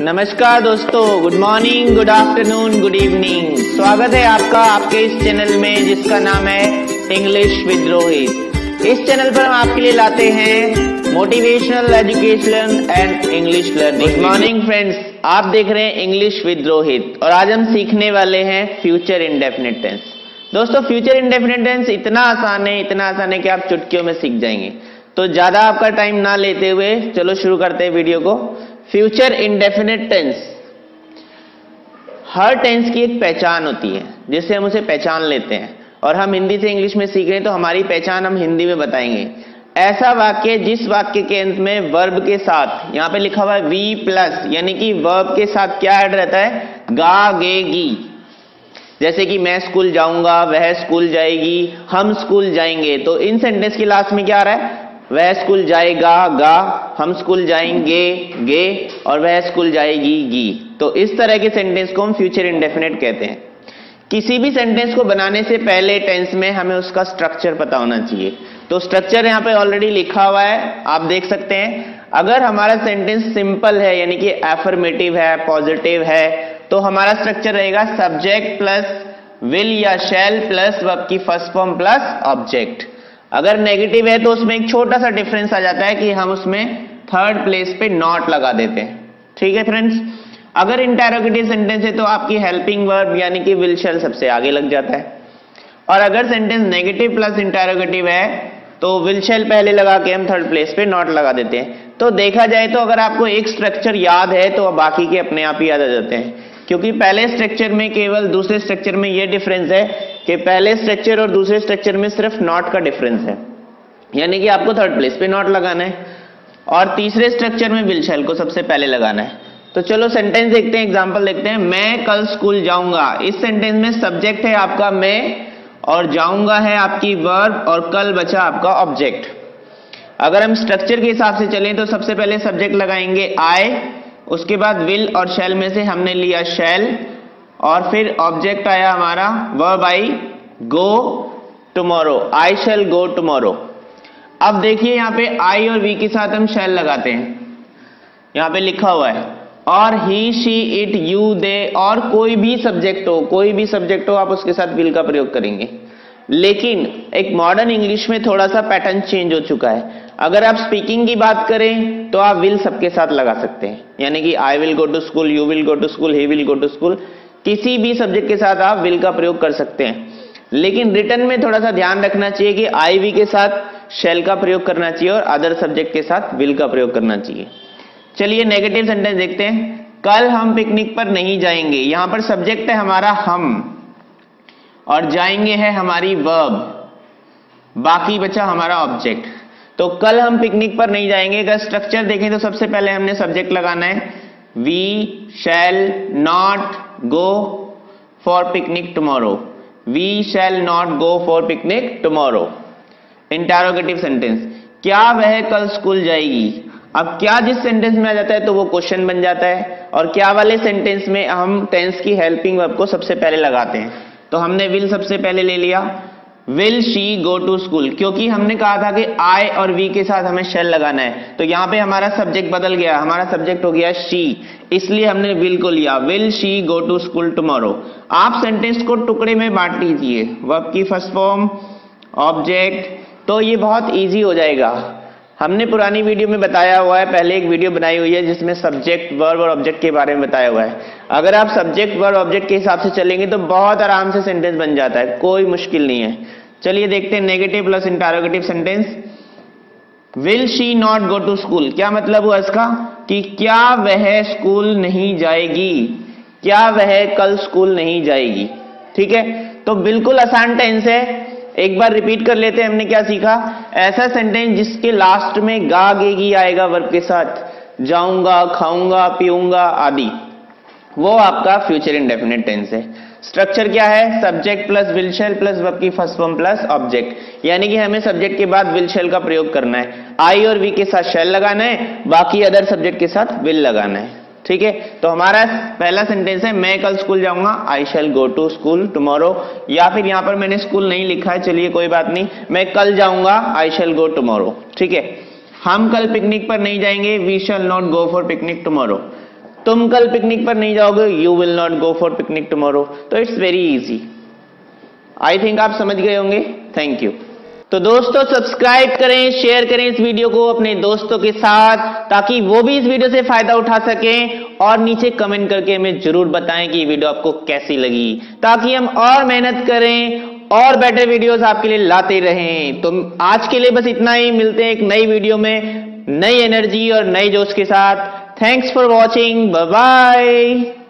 नमस्कार दोस्तों, good morning, good afternoon, good evening. स्वागत है आपका आपके इस चैनल में जिसका नाम है इंग्लिश विद रोहित। इस चैनल पर हम आपके लिए लाते हैं motivational education and English learning. Good morning friends, आप देख रहे हैं इंग्लिश विद रोहित और आज हम सीखने वाले हैं फ्यूचर इंडेफिनिट टेंस। दोस्तों फ्यूचर इंडेफिनिट टेंस इतना आसान है कि आप चुटकियों में सीख जाएंगे। तो ज्यादा आपका टाइम ना लेते हुए चलो शुरू करते हैं वीडियो को। फ्यूचर इंडेफिनिट टेंस, हर टेंस की एक पहचान होती है जिससे हम उसे पहचान लेते हैं, और हम हिंदी से इंग्लिश में सीख रहे हैं तो हमारी पहचान हम हिंदी में बताएंगे। ऐसा वाक्य जिस वाक्य के अंत में वर्ब के साथ, यहाँ पे लिखा हुआ है वी प्लस, यानी कि वर्ब के साथ क्या ऐड रहता है, गा गे गी। जैसे कि मैं स्कूल जाऊंगा, वह स्कूल जाएगी, हम स्कूल जाएंगे। तो इन सेंटेंस के लास्ट में क्या आ रहा है, वह स्कूल जाएगा गा, हम स्कूल जाएंगे गे, और वह स्कूल जाएगी गी। तो इस तरह के सेंटेंस को हम फ्यूचर इंडेफिनिट कहते हैं। किसी भी सेंटेंस को बनाने से पहले टेंस में हमें उसका स्ट्रक्चर पता होना चाहिए। तो स्ट्रक्चर यहाँ पे ऑलरेडी लिखा हुआ है, आप देख सकते हैं। अगर हमारा सेंटेंस सिंपल है यानी कि एफर्मेटिव है, पॉजिटिव है, तो हमारा स्ट्रक्चर रहेगा सब्जेक्ट प्लस विल या शैल प्लस वर्ब की फर्स्ट फॉर्म प्लस ऑब्जेक्ट। अगर नेगेटिव है तो उसमें एक छोटा सा डिफरेंस आ जाता है कि हम उसमें थर्ड प्लेस पे नॉट लगा देते हैं। ठीक है फ्रेंड्स। अगर इंटरोगेटिव सेंटेंस है तो आपकी हेल्पिंग वर्ब यानी कि विल शैल सबसे आगे लग जाता है, और अगर सेंटेंस नेगेटिव प्लस इंटरोगेटिव है तो विल शैल पहले लगा के हम थर्ड प्लेस पे नॉट लगा देते हैं। तो देखा जाए तो अगर आपको एक स्ट्रक्चर याद है तो बाकी के अपने आप ही याद आ जाते हैं, क्योंकि पहले स्ट्रक्चर में केवल दूसरे स्ट्रक्चर में ये डिफरेंस है कि पहले स्ट्रक्चर और दूसरे स्ट्रक्चर में सिर्फ नॉट का डिफरेंस है, यानी कि आपको थर्ड प्लेस पे नॉट लगाना है, और तीसरे स्ट्रक्चर में विल शैल को सबसे पहले लगाना है। तो चलो सेंटेंस देखते हैं, एग्जांपल देखते हैं। मैं कल स्कूल जाऊंगा। इस सेंटेंस में सब्जेक्ट है आपका मैं, और जाऊंगा है आपकी वर्ब, और कल बचा आपका ऑब्जेक्ट। अगर हम स्ट्रक्चर के हिसाब से चलें तो सबसे पहले सब्जेक्ट लगाएंगे आई, उसके बाद विल और शैल में से हमने लिया शैल, और फिर ऑब्जेक्ट आया हमारा verb I go tomorrow, I shall go tomorrow. अब देखिए यहाँ पे आई और वी के साथ हम शैल लगाते हैं, यहाँ पे लिखा हुआ है, और he she it you they, और कोई भी सब्जेक्ट हो आप उसके साथ विल का प्रयोग करेंगे। लेकिन एक मॉडर्न इंग्लिश में थोड़ा सा पैटर्न चेंज हो चुका है। अगर आप स्पीकिंग की बात करें तो आप विल सबके साथ लगा सकते हैं, यानी कि I will go to school, you will go to school, he will go to school. किसी भी सब्जेक्ट के साथ आप विल का प्रयोग कर सकते हैं, लेकिन रिटन में थोड़ा सा ध्यान रखना चाहिए कि आई वी के साथ शैल का प्रयोग करना चाहिए और अदर सब्जेक्ट के साथ विल का प्रयोग करना चाहिए। चलिए नेगेटिव सेंटेंस देखते हैं। कल हम पिकनिक पर नहीं जाएंगे। यहाँ पर सब्जेक्ट है हमारा हम, और जाएंगे है हमारी वर्ब, बाकी बचा हमारा ऑब्जेक्ट। तो कल हम पिकनिक पर नहीं जाएंगे, अगर स्ट्रक्चर देखें तो सबसे पहले हमने सब्जेक्ट लगाना है we shall not go for picnic tomorrow, we shall not go for picnic tomorrow. Interrogative sentence, क्या वह कल स्कूल जाएगी। अब क्या जिस सेंटेंस में आ जाता है तो वो क्वेश्चन बन जाता है, और क्या वाले सेंटेंस में हम टेंस की हेल्पिंग वर्ब को सबसे पहले लगाते हैं। तो हमने विल सबसे पहले ले लिया, will she go to school, क्योंकि हमने कहा था कि आई और वी के साथ हमें शैल लगाना है। तो यहाँ पे हमारा सब्जेक्ट बदल गया, हमारा सब्जेक्ट हो गया शी, इसलिए हमने विल को लिया, will she go to school tomorrow. आप सेंटेंस को टुकड़े में बांट लीजिए, वर्ब की फर्स्ट फॉर्म, ऑब्जेक्ट, तो ये बहुत ईजी हो जाएगा। हमने पुरानी वीडियो में बताया हुआ है, पहले एक वीडियो बनाई हुई है जिसमें सब्जेक्ट वर्ब और ऑब्जेक्ट के बारे में बताया हुआ है। अगर आप सब्जेक्ट वर्ब ऑब्जेक्ट के हिसाब से चलेंगे तो बहुत आराम से सेंटेंस बन जाता है, कोई मुश्किल नहीं है। चलिए देखते हैं negative plus interrogative sentence. Will she not go to school, क्या मतलब हुआ इसका कि क्या वह स्कूल नहीं जाएगी, क्या वह कल स्कूल नहीं जाएगी। ठीक है, तो बिल्कुल आसान टेंस है। एक बार रिपीट कर लेते हैं हमने क्या सीखा। ऐसा सेंटेंस जिसके लास्ट में गा गे गी आएगा वर्ब के साथ, जाऊंगा, खाऊंगा, पीऊंगा आदि, वो आपका फ्यूचर इंडेफिनिट टेंस है। स्ट्रक्चर क्या है, subject plus will shall plus verb की फर्स्ट फॉर्म प्लस ऑब्जेक्ट, यानी कि हमें सब्जेक्ट के बाद विल शैल का प्रयोग करना है, आई और वी के साथ शैल लगाना है, बाकी अदर सब्जेक्ट के साथ विल लगाना है। ठीक है, तो हमारा पहला सेंटेंस है मैं कल स्कूल जाऊंगा, I shall go to school tomorrow, या फिर यहाँ पर मैंने स्कूल नहीं लिखा है, चलिए कोई बात नहीं, मैं कल जाऊंगा, आई शैल गो टुमारो। ठीक है, हम कल पिकनिक पर नहीं जाएंगे, we shall not go for picnic tomorrow. तुम कल पिकनिक पर नहीं जाओगे, you will not go for picnic tomorrow. तो it's very easy. I think आप समझ गए होंगे. Thank you. तो दोस्तों सब्सक्राइब करें, शेयर करें इस वीडियो को अपने दोस्तों के साथ ताकि वो भी इस वीडियो से फायदा उठा सकें, और नीचे कमेंट करके हमें जरूर बताएं कि ये वीडियो आपको कैसी लगी, ताकि हम और मेहनत करें और बेटर वीडियोस आपके लिए लाते रहें. तो आज के लिए बस इतना ही. मिलते हैं एक नई वीडियो में नई एनर्जी और नई जोश के साथ. Thanks for watching. Bye bye.